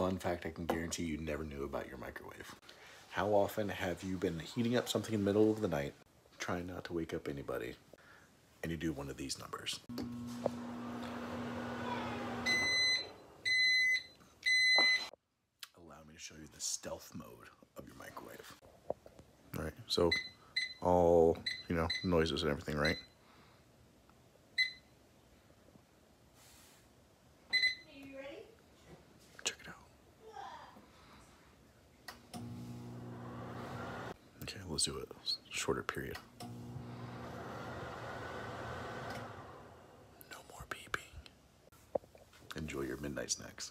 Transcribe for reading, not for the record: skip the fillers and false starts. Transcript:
fun fact I can guarantee you never knew about your microwave. How often have you been heating up something in the middle of the night, trying not to wake up anybody, and you do one of these numbers? Allow me to show you the stealth mode of your microwave. All right, so all, you know, noises and everything, right? Okay, let's do a shorter period. No more beeping. Enjoy your midnight snacks.